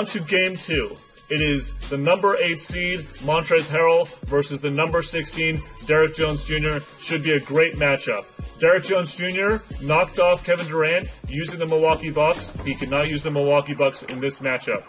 on to game two. It is the number 8 seed, Montrezl Harrell, versus the number 16, Derrick Jones Jr. Should be a great matchup. Derrick Jones Jr. knocked off Kevin Durant using the Milwaukee Bucks. He could not use the Milwaukee Bucks in this matchup.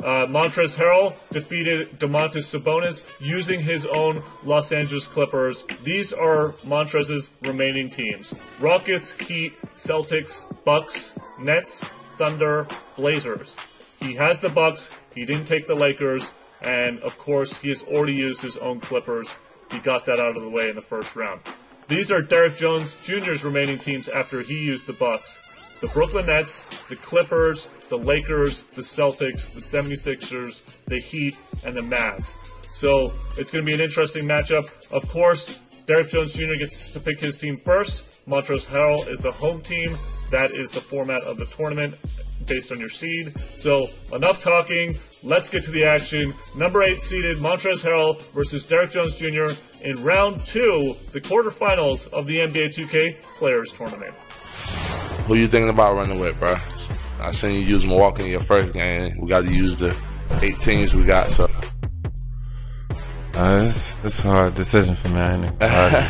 Montrezl Harrell defeated DeMonte Sabonis using his own Los Angeles Clippers. These are Montrez's remaining teams. Rockets, Heat, Celtics, Bucks, Nets, Thunder, Blazers. He has the Bucks. He didn't take the Lakers, and of course, he has already used his own Clippers. He got that out of the way in the first round. These are Derrick Jones Jr.'s remaining teams after he used the Bucks: the Brooklyn Nets, the Clippers, the Lakers, the Celtics, the 76ers, the Heat, and the Mavs. So it's going to be an interesting matchup. Of course, Derrick Jones Jr. gets to pick his team first. Montrezl Harrell is the home team. That is the format of the tournament, based on your seed. So enough talking, let's get to the action. Number 8 seeded Montrezl Harrell versus Derrick Jones Jr. in round 2, the quarterfinals of the NBA 2K Players Tournament. Who you thinking about running with, bro? I seen you use Milwaukee in your first game. We got to use the 8 teams we got, so. It's a hard decision for me, ain't it?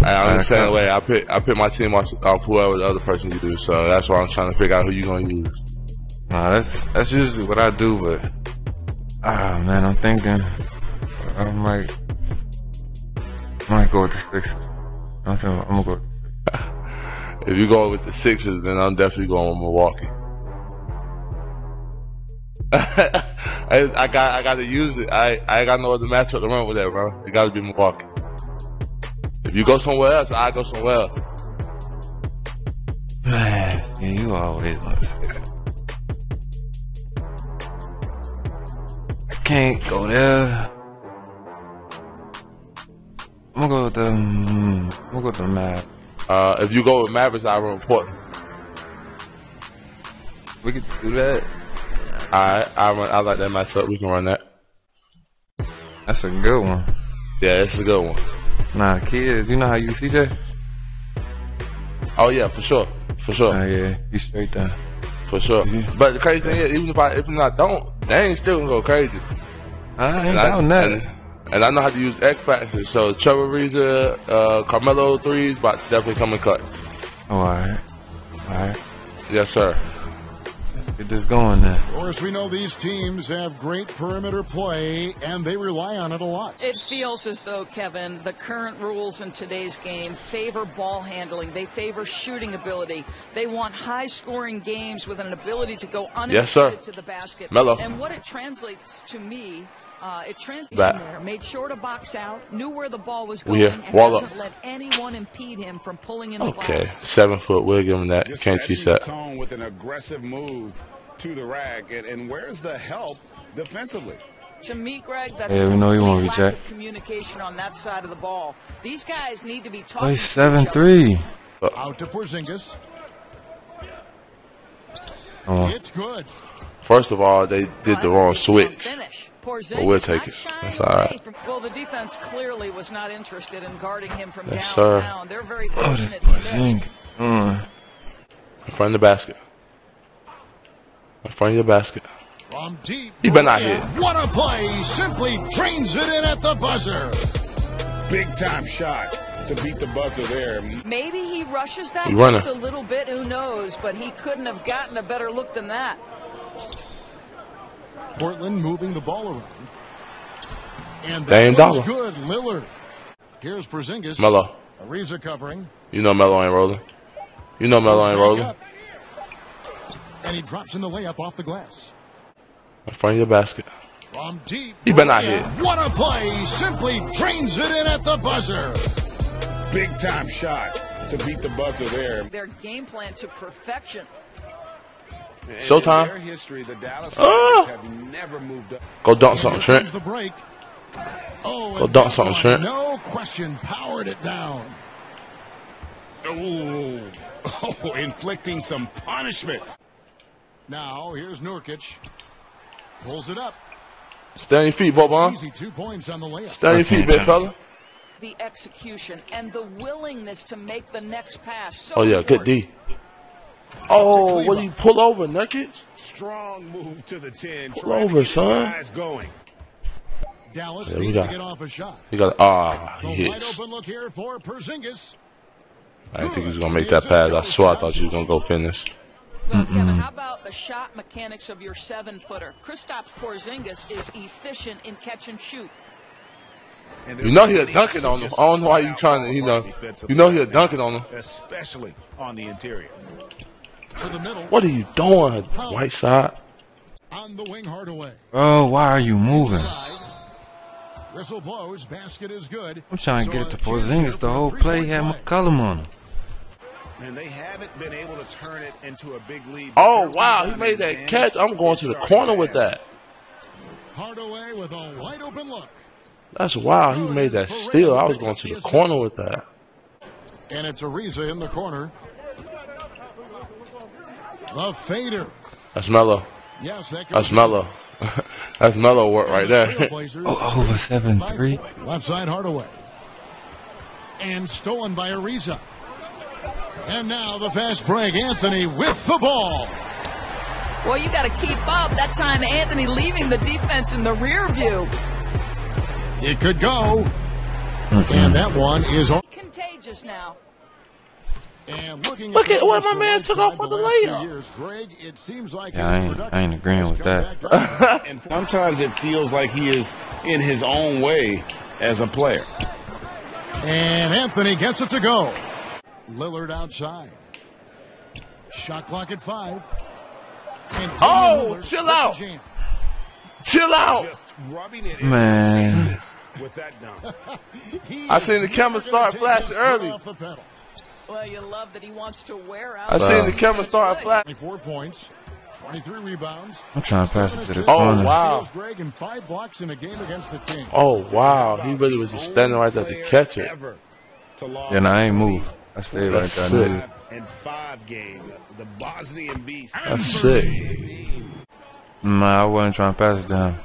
I'm the same way. I pick my team off whoever the other person you do, so that's why I'm trying to figure out who you gonna use. Nah, that's usually what I do, but man, I'm thinking I might go with the Sixers. I'm gonna go. If you go with the Sixers, then I'm definitely going with Milwaukee. I got to use it. I ain't got no other matchup to run with that, bro. It got to be Milwaukee. If you go somewhere else, I go somewhere else. Man, you always love this. I can't go there. I'm gonna go with the Mavericks. If you go with Mavericks, I run Portland. We can do that. Alright, I like that matchup. We can run that. That's a good one. Yeah, that's a good one. Nah, kids, you know how you CJ? Oh yeah, for sure. For sure. Oh yeah, you straight down. For sure. Yeah. But the crazy thing is, even if I don't, they ain't still gonna go crazy. I ain't down nothing. And I know how to use X factors, so Trevor Ariza, Carmelo threes, but definitely coming cuts. Oh, alright. Alright. Yes, sir. Get this going then. Of course, we know these teams have great perimeter play, and they rely on it a lot. It feels as though, Kevin, the current rules in today's game favor ball handling. They favor shooting ability. They want high-scoring games with an ability to go uninterrupted to the basket. Mello. And what it translates to me, it translates there. Made sure to box out, knew where the ball was going, and doesn't let anyone impede him from pulling in the box. Okay, 7 foot. We'll give him that. Just can't see that. Tone with an aggressive move to the rack, and where's the help defensively? To me, Greg, that's we know you want to reject communication on that side of the ball. These guys need to be talking. Play 7-3. Out to Porzingis. Oh. It's good. First of all, they did the wrong switch. But we'll take it. That's all right. Well, the defense clearly was not interested in guarding him from downtown. They're very fortunate. In front of the basket. In front of your basket. From deep, he better not hit. What a play! Simply drains it in at the buzzer. Big time shot to beat the buzzer there. Maybe he rushes that just a little bit. Who knows? But he couldn't have gotten a better look than that. Portland moving the ball around. And that was good. Lillard. Here's Porzingis. Melo. Ariza covering. You know Melo ain't rolling. You know Melo ain't rolling. Up. And he drops in the layup off the glass. In front of your basket. From deep. He better not hit. What a play. Simply drains it in at the buzzer. Big time shot to beat the buzzer there. Their game plan to perfection. Showtime. In their history, the Dallas have never moved up. Go dunk something, Trent. Go dunk something, Trent. No question, powered it down. Ooh. Oh, inflicting some punishment. Now, here's Nurkic. Pulls it up. Stay on your feet, Boban. Easy 2 points on the layup. Stay on your feet, big fella. The execution and the willingness to make the next pass. So oh, yeah, good D. Oh, what do you pull over, Nurkic? Strong move to the 10. Pull over, son. Dallas needs to get off a shot. He got he hits. Wide open look here for Porzingis. I didn't think he was gonna make that pass. I swear I thought he was gonna go finish. Well, Kevin, how about the shot mechanics of your 7-footer? Kristaps Porzingis is efficient in catch and shoot. You know he'll dunk it on him. I don't know why you're trying to, you know he'll dunk it on him. Especially on the interior. What are you doing, Whiteside? On the wing, Hardaway. Oh, why are you moving? Whistle blows, basket is good. I'm trying to get it to Porzingis. The whole play had McCollum on him. And they haven't been able to turn it into a big lead. Oh, wow, he made that catch. I'm going to the corner with that. Hardaway with a wide open look. That's wow, he made that steal. I was going to the corner with that. And it's Ariza in the corner. The fader. That's Melo. Yes, that's Melo. That's Melo work right there. Over 7-3. Left side Hardaway. And stolen by Ariza. And now the fast break. Anthony with the ball. Well, you got to keep up. That time Anthony leaving the defense in the rear view. It could go. And that one is contagious now. And look at what my man took off on the layup. Greg, it seems like I ain't agreeing with that. And sometimes it feels like he is in his own way as a player. And Anthony gets it to go. Lillard outside. Shot clock at 5. Oh, chill out. Chill out. Man. I seen the camera start flashing early. Well, you love that he wants to wear out. I seen the camera start flat. 24 points, 23 rebounds. I'm trying to pass it to the corner. Oh, wow. Greg and 5 blocks in a game against the Kings. Oh, wow. He really was just standing right there to catch it. And I ain't move. I stayed right there. The Bosnian beast. That's sick. Nah, I wasn't trying to pass it down.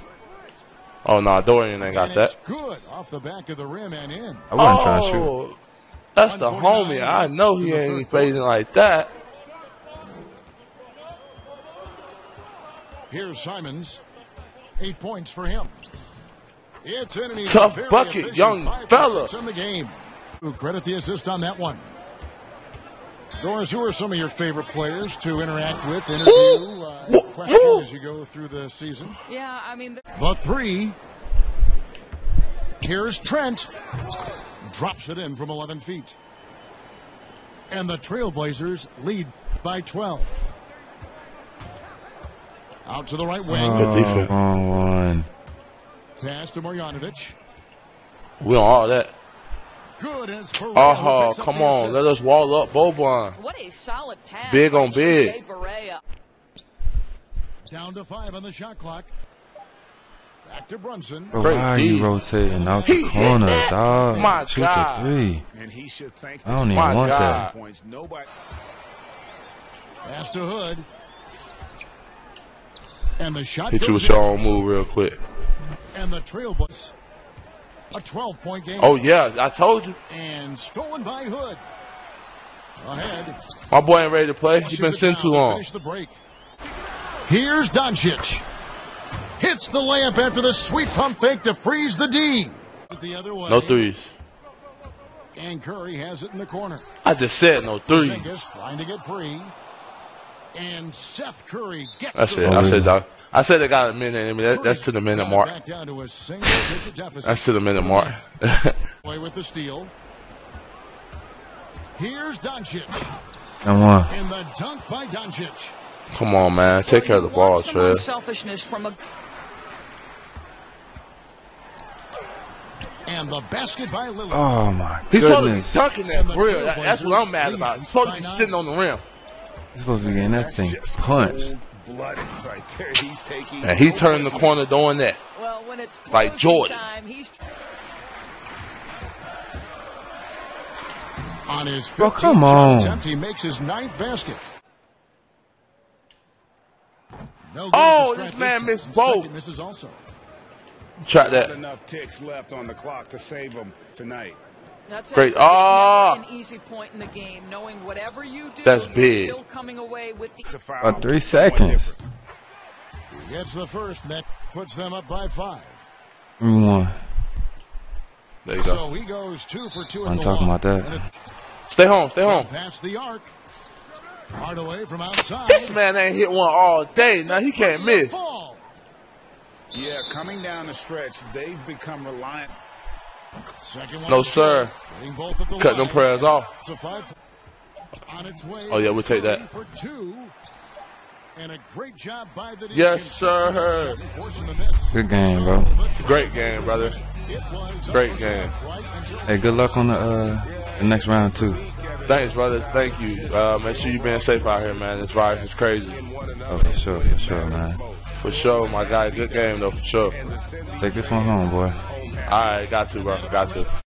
Oh, no, Dorian ain't got that. Good off the back of the rim and in. I wasn't trying to shoot. That's the homie. I know he ain't fading like that. Here's Simons. 8 points for him. It's in. Tough bucket, young fella. In the game. Credit the assist on that one. Doris, who are some of your favorite players to interact with, interview, question as you go through the season? Yeah, I mean. The 3. Here's Trent. Drops it in from 11 feet. And the Trailblazers lead by 12. Out to the right wing. Pass to Marjanovic. We on all that. Good as come on. Let us wall up Boban. What a solid pass. Big on big. Down to 5 on the shot clock. Back to Brunson. Bro, why are you rotating out the corner, dog? My God. 2 to 3. And he should thank I don't even want that. Pass to Hood. And the shot. Hit you with your own move real quick. And the Trailblazers. A 12-point game. Oh, yeah. I told you. And stolen by Hood. Ahead. My boy ain't ready to play. He's been sitting too long. Finish the break. Here's Doncic. Hits the layup after the sweet pump fake to freeze the D. The other way. No threes. And Curry has it in the corner. I just said no threes. Porzingis trying to get free. And Seth Curry gets I said they got a minute. I mean, that's to the minute mark. Back down to a single digit deficit. That's to the minute mark. Play with the steal. Here's Doncic. Come on. And the dunk by Doncic. Come on, man. Take care of the ball, Trev. Selfishness from a. And the basket by Lillard. Oh, my goodness. He's supposed to be dunking that grill. That's what I'm mad about. He's supposed to be sitting on the rim. He's supposed to be getting that thing punched. And he turned the corner doing that. Well, when it's like Jordan. On his 15th attempt, he makes his 9th basket. No this man missed both. Misses also. Try that. Enough ticks left on the clock to save him tonight. Great. Oh, an easy point in the game, knowing whatever you do, that's big. Still coming away with the 3 seconds. He gets the first, that puts them up by 5. There you go. So he goes 2 for 2. I'm talking about that. Stay home. Stay home. Past the arc. Hardaway from outside. This man ain't hit one all day. Now he can't miss. Yeah, coming down the stretch, they've become reliant. No, sir. Cut them prayers off. Oh, yeah, we'll take that. Yes, sir. Good game, bro. Great game, brother. Great game. Hey, good luck on the next round, too. Thanks, brother. Thank you. Make sure you're being safe out here, man. This virus is crazy. Oh, for sure, man. For sure, my guy. Good game, though, for sure. Take this one home, boy. All right, got to, bro. Got to.